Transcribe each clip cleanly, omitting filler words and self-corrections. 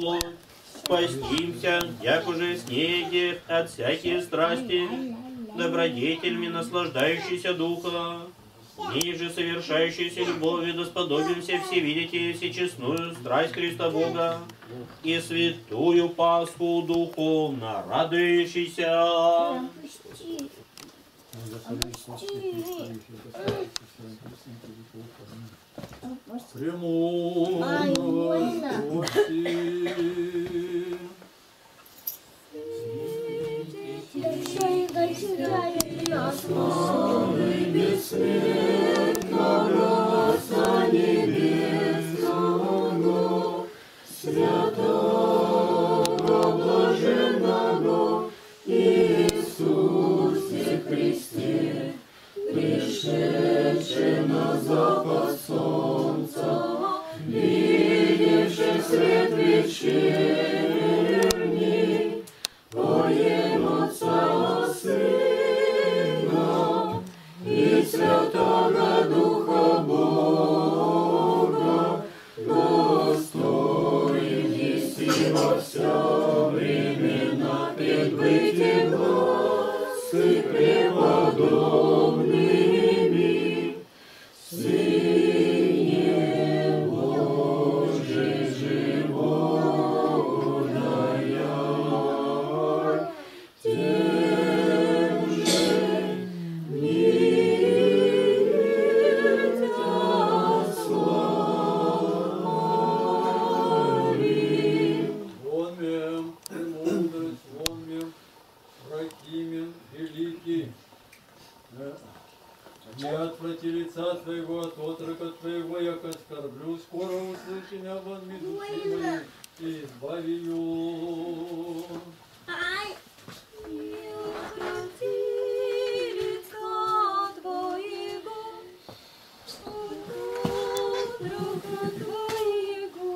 зло. Спастимся, як уже снеде от всякие страсти, добродетельми наслаждающийся духа, ниже совершающейся любовью досподобимся всевидите всечестную страсть Христа Бога и святую Пасху духовно радующийся. Премудрого спаси. Славы бессмертного Отца Небесного, святого блаженного Иисусе Христе, пришедшего на запад солнца, видевший свет вечерний, поем Отца Сына и Святого Духа Бога, достоин еси во все времена пред бытием с преподобными, Сыне Божий животная, тем же мира славим. Он мем, премудрость, он мем, Ракимен великий, не отврати лица Твоего от отрока Твоего, як оскорблю, скоро услыши меня в отмедусе моей и избави ее. Не отврати лица Твоего от отрока Твоего.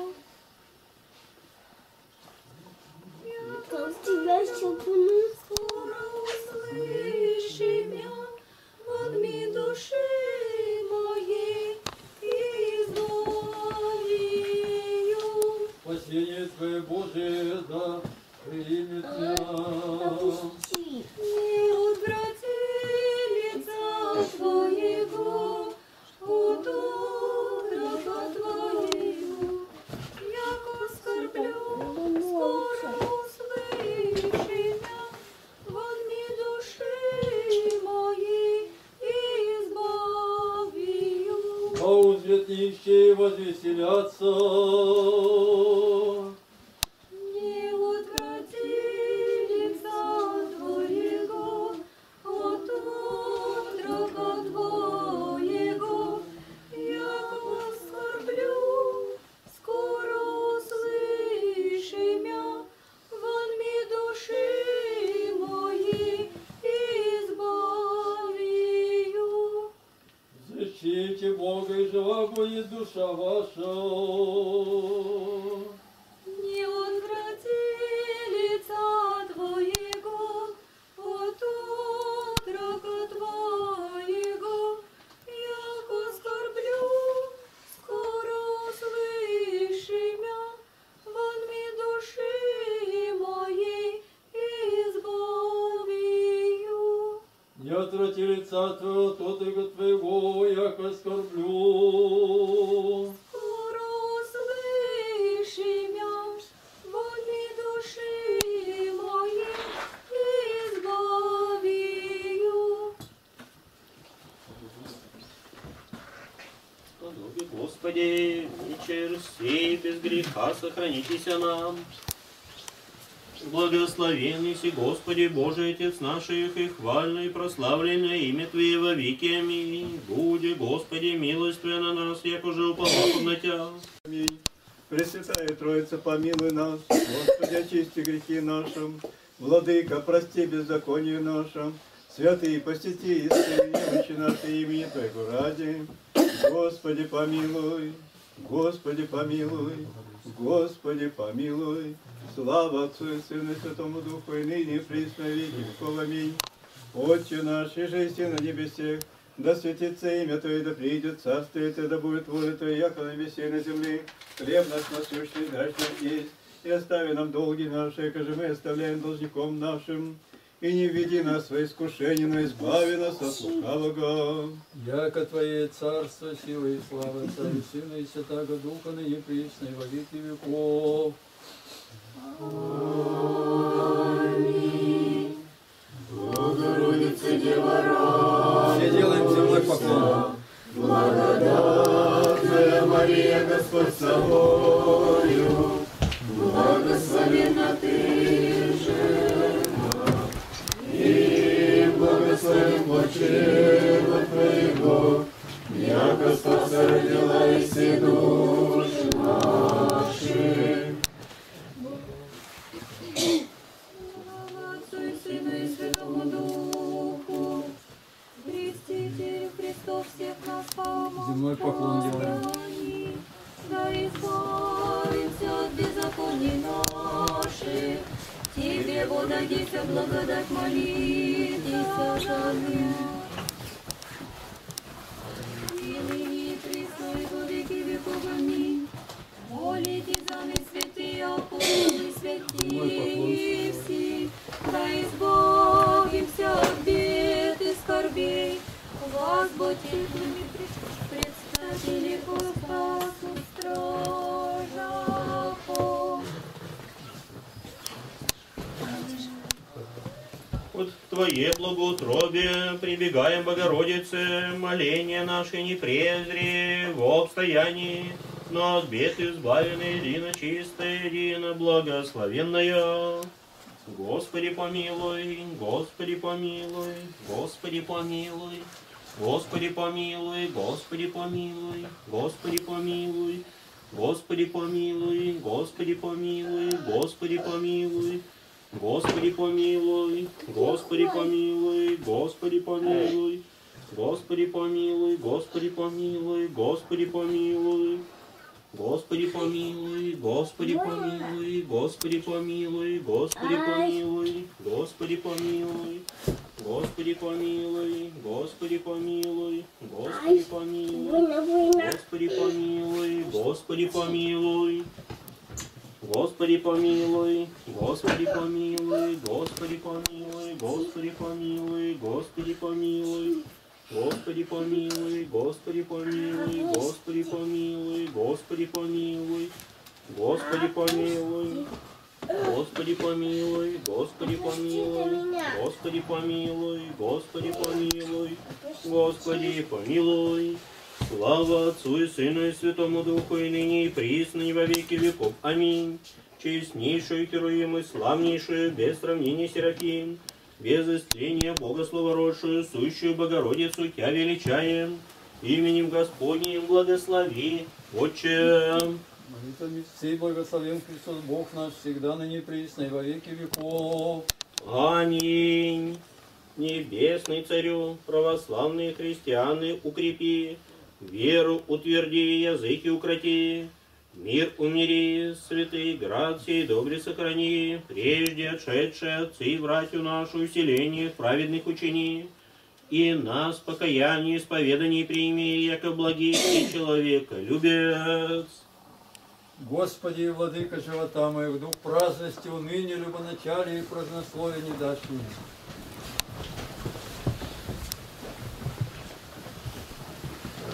Как тебя щелкну? Скоро услыши меня в огне души моей и избавию. Спасение Твое, Божие, да примет тебя. Не отврати лица Твоего от отрока Твоего, яко оскорблю, скоро услыши меня в огне души моей и избавию. А узрят нищие возвеселятся. Не отврати лица Твоего от отрока Твоего, яко оскорблю, скоро услыши мя, вонми души моей избавию. Защите Бога, и жива будет душа ваша. Не отврати лица Твоего от отрока Твоего, яко оскорблю, скоро услыши мя, вонми души моей избавию. Не отврати лица Твоего от отрока Твоего, яко оскорблю. Скоро услыши мя, вонми души моей избавию. Господи, вечер сей без греха сохранитеся нам. Благословенный си Господи Божий Отец наших, и хвальное и прославленное имя Твое во веки. Аминь. Буди, Господи, милость Твоя на нас, як уже уповал на Тя. Аминь. Пресвятая Троица, помилуй нас, Господи, очисти грехи наши, Владыка, прости беззаконие наше, святые, посети истины, немощи наши имени Твоего ради. Господи, помилуй, Господи, помилуй, Господи, помилуй. Слава Отцу и Сыну и Святому Духу, и ныне, и присно, и веки веков. Аминь. Отче наш, ижися на небесех, да светится имя Твое, да придет царствие Твое, да будет воля Твоя, яко на небесе и на земле. Хлеб наш насущный дай нам есть, и остави нам долги наши, как же мы оставляем должником нашим. И не введи нас во искушение, но избави нас от лукавого. Яко Твое царство, сила и слава, Отца и Сына и Святаго Духа, ныне присно и во веки веков. Аминь. Богородица, Дева радуйся. Все делаем земной поклон. Благодатная Мария, Господь с тобою, благословенна Ты, Благословен плачева Твоего, яко Спаса родила и все души наши. Слава Отцу и Сыну и Святому Духу, крестителю Христов всех нас помазал. Земной поклон делаем. Да избавимся от беззаконий наших. Тебе водадися, благодать молитися за нас. И ныне присно и во веки веков. Аминь. Молите за нас, святые апостолы, святые все. Да избавимся от бед и скорбей. Вас ботельными представили Господу стражаху. От Твое благоутробие прибегаем, Богородице, моление наше не презри в обстоянии, но от бед избавлены, едино чистая, едино благословенная. Господи помилуй, Господи помилуй, Господи помилуй, Господи помилуй, Господи помилуй, Господи помилуй, Господи помилуй, Господи помилуй, Господи помилуй. Господи помилуй, Господи помилуй, Господи помилуй, Господи помилуй, Господи помилуй, Господи помилуй, Господи помилуй, Господи помилуй, Господи помилуй, Господи помилуй, Господи помилуй, Господи помилуй, Господи помилуй, Господи помилуй, Господи помилуй, Господи помилуй. Господи помилуй, Господи помилуй, Господи помилуй, Господи помилуй, Господи помилуй, Господи помилуй, Господи помилуй, Господи помилуй, Господи помилуй, Господи помилуй, Господи помилуй, Господи помилуй, Господи помилуй, Господи помилуй, Господи помилуй. Слава Отцу и Сыну и Святому Духу, и ныне и присно, и во веки веков. Аминь. Честнейшую Херувим и славнейшую, без сравнения Серафим, без истления Богословородшую, сущую Богородицу, Тя величаем, именем Господним благослови, Отче. Молитвами всей благословен Христос Бог наш, всегда ныне и присно, и во веки веков. Аминь. Небесный Царю, православные христианы укрепи, веру утверди, языки укроти, мир умири, святый град сей добре сохрани, прежде отшедшие отцы и братью нашу селение праведных учени, и нас покаяние исповеданий прими, яко благий человека любец. Господи, владыка живота моих, дух праздности, уныния, любоначалия и празднословия не дашь мне.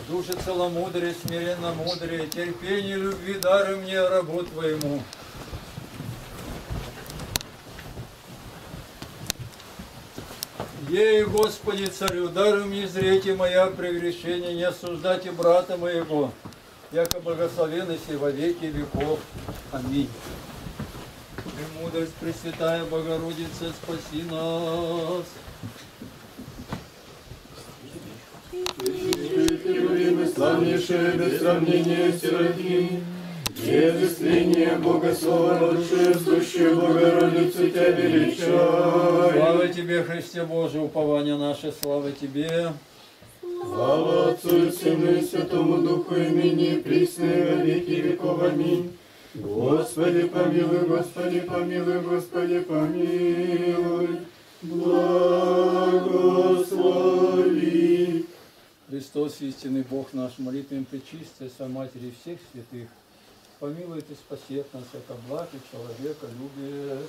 Души целомудрие, смиренно мудрее, терпение, любви, дары мне, рабу Твоему. Ей, Господи, Царю, даруй мне зрите моя прегрешение, не осуждайте брата моего, яко благословен еси во веки веков. Аминь. Премудрость пресвятая Богородица, спаси нас. Херувим и славнейшие, без сравнения Серафим, без исцеления Богословородшие, сущую Богородицу Тя величаем. Слава Тебе, Христе Божий, упование наше, слава Тебе. Слава Отцу и Сыну и Святому Духу, имени пресны во веки веков. Аминь. Господи, помилуй, Господи, помилуй, Господи, помилуй, благослови. Христос, истинный Бог наш, молитвами пречистая, со Матери всех святых, помилует и спасет нас от благ и человеколюбие.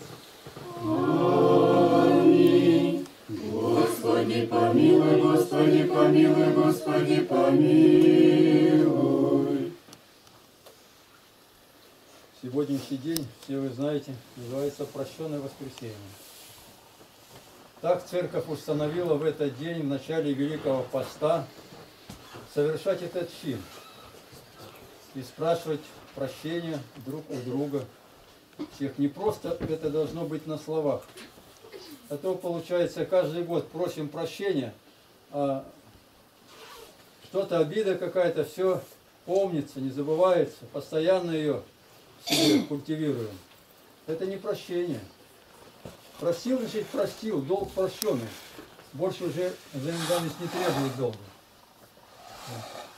Аминь. Господи, помилуй, Господи, помилуй, Господи, помилуй. Сегодняшний день, все вы знаете, называется «Прощённое воскресенье». Так Церковь установила в этот день, в начале Великого Поста, совершать этот чин и спрашивать прощения друг у друга всех. Не просто это должно быть на словах, а то получается каждый год просим прощения, а что-то, обида какая-то, все помнится, не забывается, постоянно ее себе культивируем. Это не прощение. Простил, значит, простил, долг прощенный. Больше уже взаимодавность не требует долга.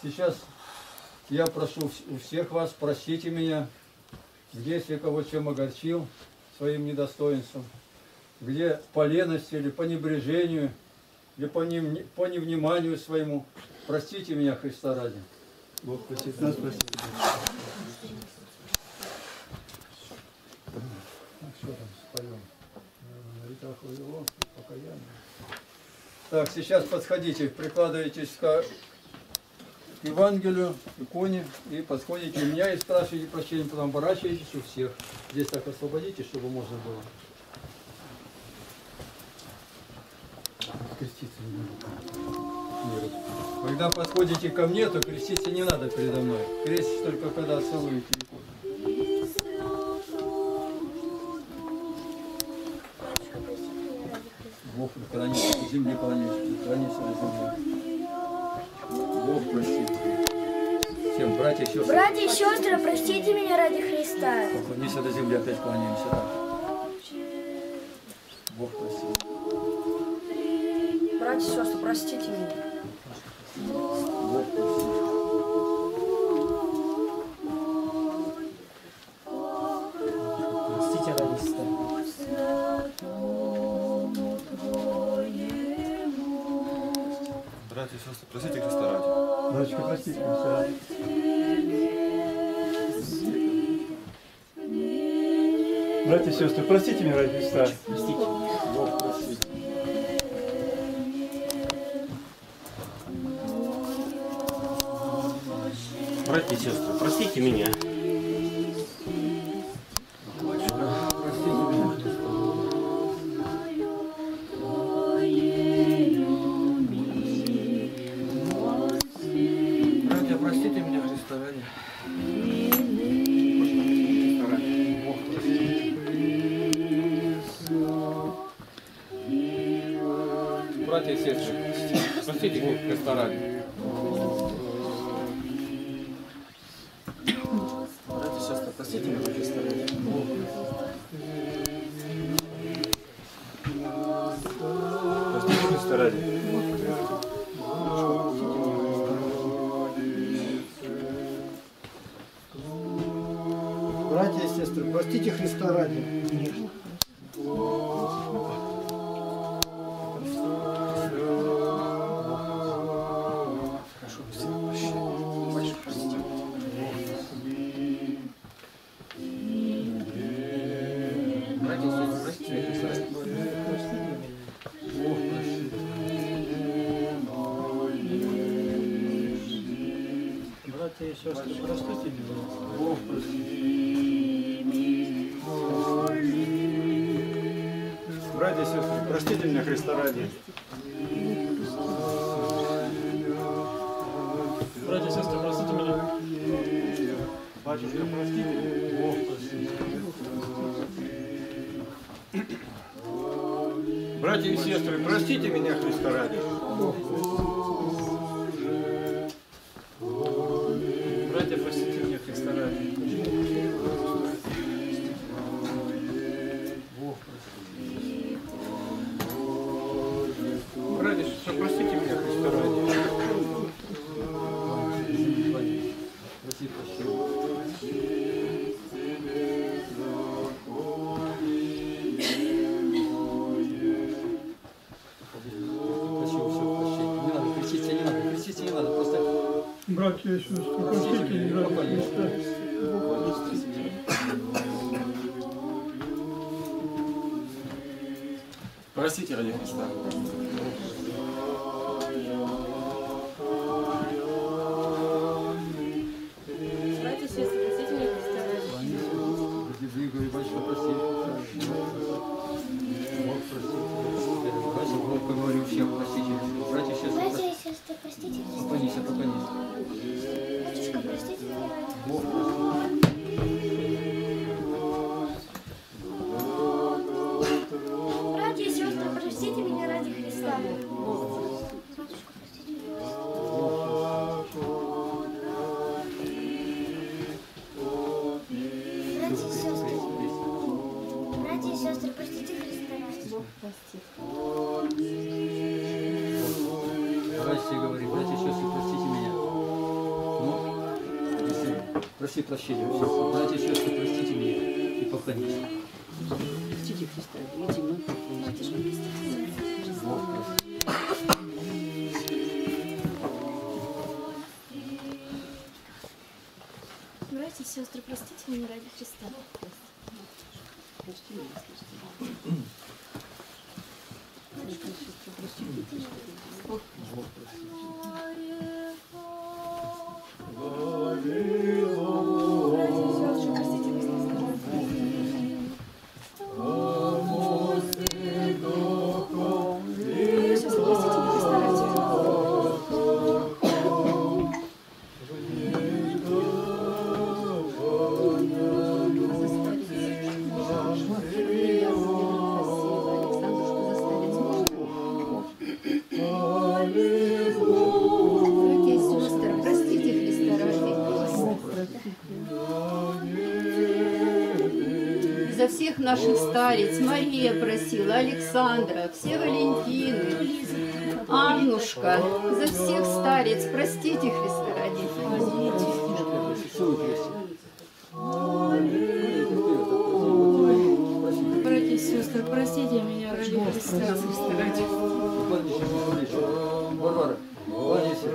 Сейчас я прошу у всех вас, простите меня, где если кого чем огорчил своим недостоинством, где по лености или по небрежению, или по невниманию своему. Простите меня, Христа ради. Бог простит нас, простите. Что там споем? Так, сейчас подходите, прикладываетесь к Евангелию, иконе, и подходите у меня и спрашиваете прощения, потом оборачиваетесь у всех. Здесь так освободите, чтобы можно было. Креститься не надо. Нет. Когда подходите ко мне, то креститься не надо передо мной. Креститесь только когда целуете икону. Бог хранит, земли хранит, хранит свою землю. Бог простит. Всем, братья и сестры. Братья и сестры, простите меня ради Христа. Поклонись до земли, опять клонимся. Бог простит. Братья и сестры, простите меня. Бог простит. Братья и сестры, просите Христа ради. Братья, простите Христа ради. Братья и сестры, простите меня ради Христа. Простите. Бог простит. Братья и сестры, простите меня. Братья и сестры, простите меня, Христа ради. Братья, простите меня, Христа ради. Братья, простите меня, Христа ради. Братья и сестры, простите меня ради Христа. Простите ради Христа. Проси прощения, братья и сестры, простите меня и поклонитесь. Простите Христа, видите, мы поклонитесь. Братья и сестры, простите меня ради Христа. Прости меня, прости. Бог прости. Всех наших старец, Мария просила, Александра, все Валентины, Аннушка, за всех старец, простите Христа ради. Братья и сестры, простите меня ради Христа. Варвара, Владимир,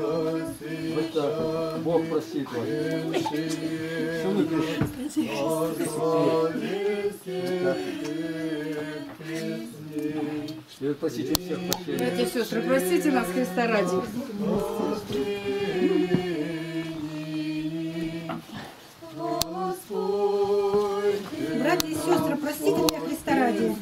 Бог простит вас. Простите всех, простите. Братья и сестры, простите нас, Христа ради. Братья и сестры, простите меня, Христа ради.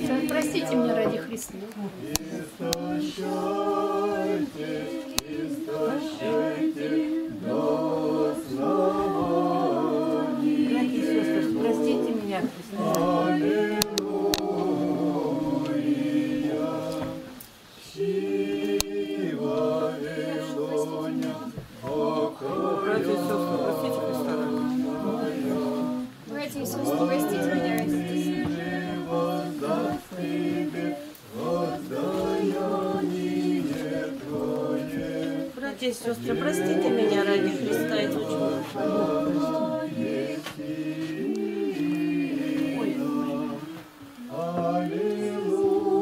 Простите меня ради Христа. Братья и сестры, простите меня. братья и сестры, простите меня ради Христа и дочь.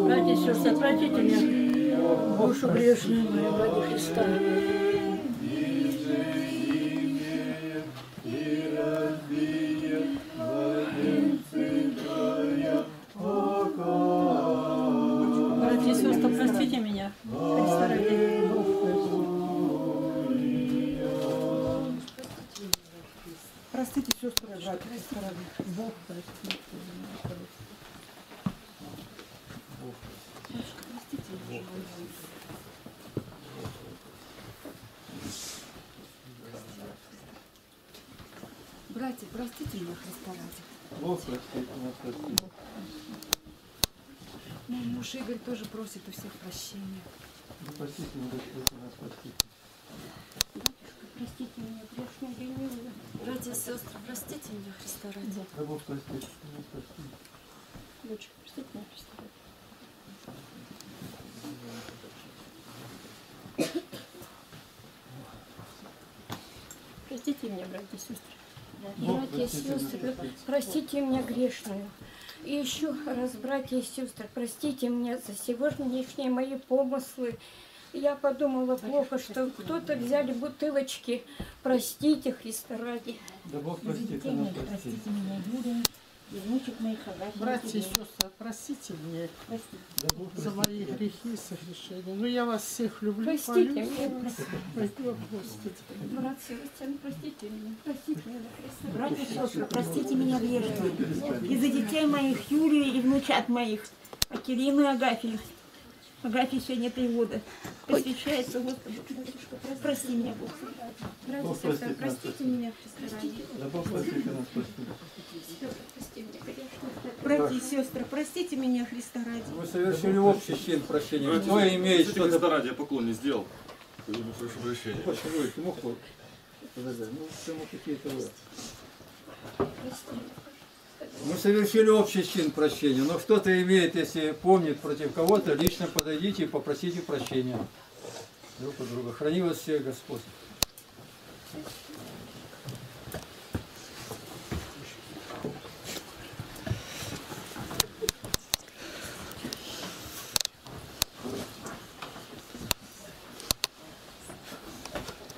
Братья и сестры, простите меня, душу грешную мою, ради Христа. Братья и сестры, простите меня, Христа ради. Простите, сестры, братья, Бог простит. Простите. Братья, простите меня, Христа ради. Бог простит нас, простит. Мой муж Игорь тоже просит у всех прощения. Простите меня, Господь, нас простите. Простите меня, грешную гнилую. Братья и сестры, простите меня, Христа ради. Да Бог простит, не прости. Дочка, простите меня, Христа ради. Простите меня, братья и сестры. Братья и сестры, простите меня грешную. И еще раз, братья и сестры, простите меня за сегодняшние мои помыслы. Я подумала плохо, что кто-то взяли бутылочки. Простите, Христа ради. Да Бог простит нас, простите меня, Юрия, и внучек моих. Братья и сестры, простите меня за мои грехи и согрешения. Ну, я вас всех люблю. Простите меня, братья и сестры, простите меня. Простите меня, братья и сестры, простите меня грешную. И за детей моих, Юрия и внучат моих, Акирину и Агафию. Агафья сегодня 3 года. Посвящается Господу. Прости меня, Бог. Братья и сестры, простите меня, Христа ради. Да Бог простит нас, прости. Братья и сестры, простите меня, Христа ради. Вы совершили общий чин прощения. Кто имеет что-то... Христа ради, я поклон не сделал. Прошу прощения. Почему ты мог... Подожди, ну почему какие-то вы... Мы совершили общий чин прощения, но кто-то имеет, если помнит против кого-то, лично подойдите и попросите прощения друг у друга. Храни вас всех Господь.